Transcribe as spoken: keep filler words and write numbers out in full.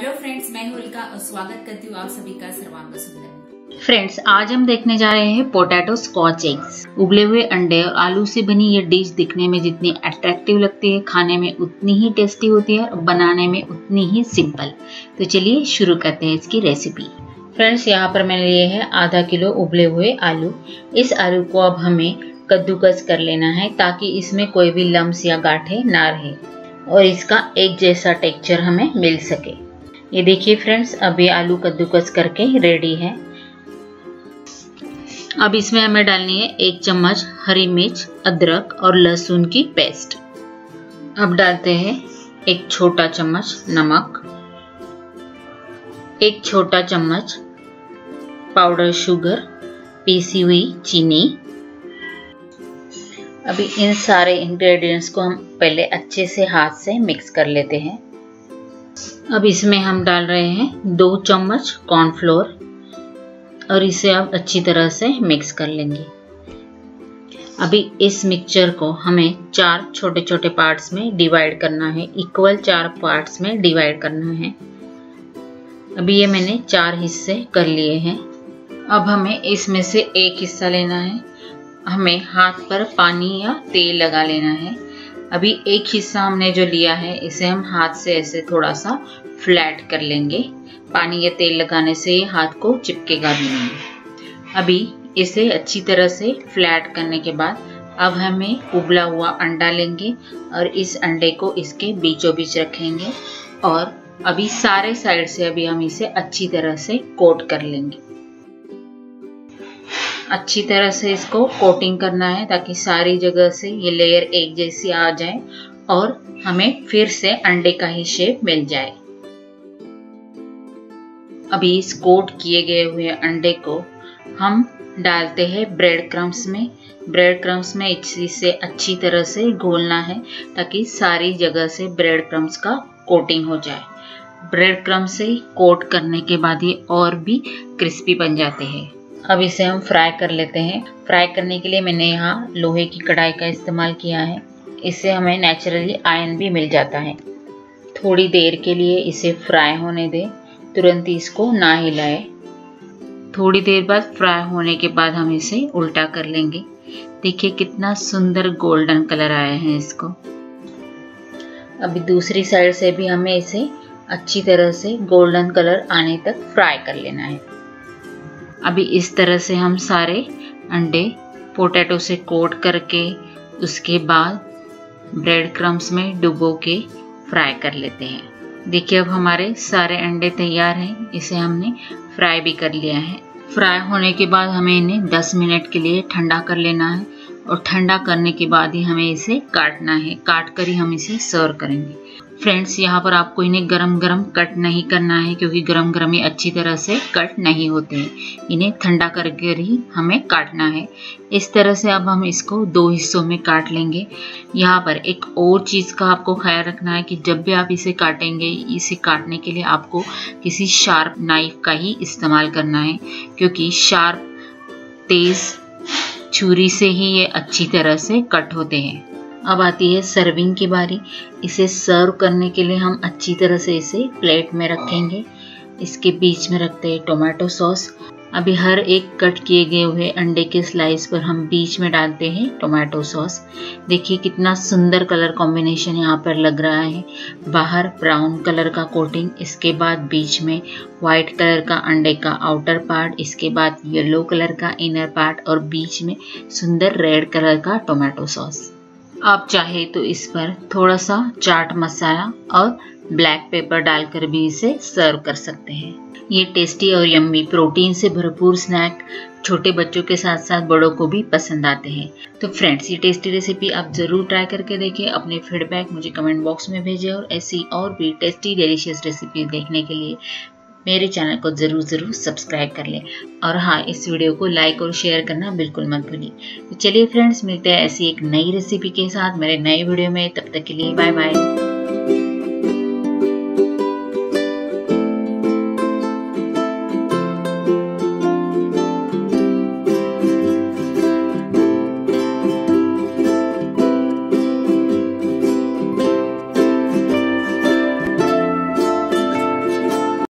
Hello friends, मैं होलिका और स्वागत करती हूँ आप सभी का सर्वांग सुंदर। फ्रेंड्स, आज हम देखने जा रहे हैं पोटैटो स्कॉच एग्स। उबले हुए अंडे और आलू से बनी ये डिश दिखने में जितनी अट्रैक्टिव लगती है, खाने में उतनी ही टेस्टी होती है और बनाने में उतनी ही सिंपल। तो चलिए शुरू करते हैं इसकी रेसिपी। फ्रेंड्स, यहाँ पर मैंने लिए है आधा किलो उबले हुए आलू। इस आलू को अब हमें कद्दूकस कर लेना है ताकि इसमें कोई भी लम्स या गांठें ना रहे और इसका एक जैसा टेक्सचर हमें मिल सके। ये देखिए फ्रेंड्स, अभी आलू कद्दूकस करके रेडी है। अब इसमें हमें डालनी है एक चम्मच हरी मिर्च, अदरक और लहसुन की पेस्ट। अब डालते हैं एक छोटा चम्मच नमक, एक छोटा चम्मच पाउडर शुगर, पीसी हुई चीनी। अभी इन सारे इंग्रेडिएंट्स को हम पहले अच्छे से हाथ से मिक्स कर लेते हैं। अब इसमें हम डाल रहे हैं दो चम्मच कॉर्नफ्लोर और इसे अब अच्छी तरह से मिक्स कर लेंगे। अभी इस मिक्सचर को हमें चार छोटे छोटे पार्ट्स में डिवाइड करना है, इक्वल चार पार्ट्स में डिवाइड करना है। अभी ये मैंने चार हिस्से कर लिए हैं। अब हमें इसमें से एक हिस्सा लेना है, हमें हाथ पर पानी या तेल लगा लेना है। अभी एक हिस्सा हमने जो लिया है इसे हम हाथ से ऐसे थोड़ा सा फ्लैट कर लेंगे, पानी या तेल लगाने से ये हाथ को चिपकेगा भी नहीं। अभी इसे अच्छी तरह से फ्लैट करने के बाद अब हमें उबला हुआ अंडा लेंगे और इस अंडे को इसके बीचों बीच रखेंगे और अभी सारे साइड से अभी हम इसे अच्छी तरह से कोट कर लेंगे। अच्छी तरह से इसको कोटिंग करना है ताकि सारी जगह से ये लेयर एक जैसी आ जाए और हमें फिर से अंडे का ही शेप मिल जाए। अभी इस कोट किए गए हुए अंडे को हम डालते हैं ब्रेड क्रम्स में। ब्रेड क्रम्स में इसे अच्छी तरह से घोलना है ताकि सारी जगह से ब्रेड क्रम्स का कोटिंग हो जाए। ब्रेड क्रम्स से कोट करने के बाद ये और भी क्रिस्पी बन जाते हैं। अब इसे हम फ्राई कर लेते हैं। फ्राई करने के लिए मैंने यहाँ लोहे की कढ़ाई का इस्तेमाल किया है, इससे हमें नेचुरली आयरन भी मिल जाता है। थोड़ी देर के लिए इसे फ्राई होने दें, तुरंत इसको ना हिलाएं। थोड़ी देर बाद फ्राई होने के बाद हम इसे उल्टा कर लेंगे। देखिए कितना सुंदर गोल्डन कलर आया है इसको। अभी दूसरी साइड से भी हमें इसे अच्छी तरह से गोल्डन कलर आने तक फ्राई कर लेना है। अभी इस तरह से हम सारे अंडे पोटैटो से कोट करके उसके बाद ब्रेड क्रम्स में डुबो के फ्राई कर लेते हैं। देखिए अब हमारे सारे अंडे तैयार हैं। इसे हमने फ्राई भी कर लिया है। फ्राई होने के बाद हमें इन्हें दस मिनट के लिए ठंडा कर लेना है और ठंडा करने के बाद ही हमें इसे काटना है। काट कर ही हम इसे सर्व करेंगे। फ्रेंड्स, यहाँ पर आपको इन्हें गरम गरम कट नहीं करना है क्योंकि गरम गरम ये अच्छी तरह से कट नहीं होते हैं। इन्हें ठंडा करके ही हमें काटना है। इस तरह से अब हम इसको दो हिस्सों में काट लेंगे। यहाँ पर एक और चीज़ का आपको ख्याल रखना है कि जब भी आप इसे काटेंगे, इसे काटने के लिए आपको किसी शार्प नाइफ का ही इस्तेमाल करना है क्योंकि शार्प तेज़ छुरी से ही ये अच्छी तरह से कट होते हैं। अब आती है सर्विंग की बारी। इसे सर्व करने के लिए हम अच्छी तरह से इसे प्लेट में रखेंगे। इसके बीच में रखते हैं टोमेटो सॉस। अभी हर एक कट किए गए हुए अंडे के स्लाइस पर हम बीच में डालते हैं टोमेटो सॉस। देखिए कितना सुंदर कलर कॉम्बिनेशन यहाँ पर लग रहा है। बाहर ब्राउन कलर का कोटिंग, इसके बाद बीच में वाइट कलर का अंडे का आउटर पार्ट, इसके बाद येलो कलर का इनर पार्ट और बीच में सुंदर रेड कलर का टोमेटो सॉस। आप चाहे तो इस पर थोड़ा सा चाट मसाला और ब्लैक पेपर डालकर भी इसे सर्व कर सकते हैं। ये टेस्टी और यम्मी प्रोटीन से भरपूर स्नैक छोटे बच्चों के साथ साथ बड़ों को भी पसंद आते हैं। तो फ्रेंड्स, ये टेस्टी रेसिपी आप ज़रूर ट्राई करके देखिए। अपने फीडबैक मुझे कमेंट बॉक्स में भेजें और ऐसी और भी टेस्टी डिलीशियस रेसिपी देखने के लिए मेरे चैनल को ज़रूर ज़रूर सब्सक्राइब कर लें और हाँ, इस वीडियो को लाइक और शेयर करना बिल्कुल मत भूलिए। तो चलिए फ्रेंड्स, मिलते हैं ऐसी एक नई रेसिपी के साथ मेरे नए वीडियो में। तब तक के लिए बाय बाय।